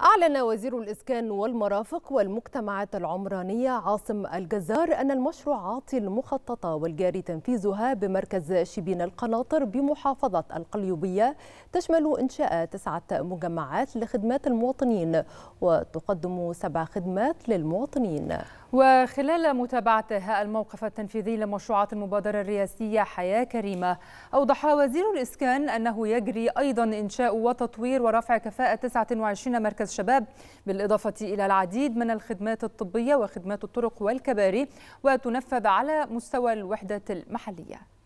أعلن وزير الإسكان والمرافق والمجتمعات العمرانية عاصم الجزار أن المشروعات المخططة والجاري تنفيذها بمركز شبين القناطر بمحافظة القليوبية تشمل إنشاء 9 مجمعات لخدمات المواطنين وتقدم 7 خدمات للمواطنين. وخلال متابعته الموقف التنفيذي لمشروعات المبادرة الرئاسية حياة كريمة، أوضح وزير الإسكان أنه يجري أيضا إنشاء وتطوير ورفع كفاءة 29 مركز شباب، بالإضافة إلى العديد من الخدمات الطبية وخدمات الطرق والكباري، وتنفذ على مستوى الوحدة المحلية.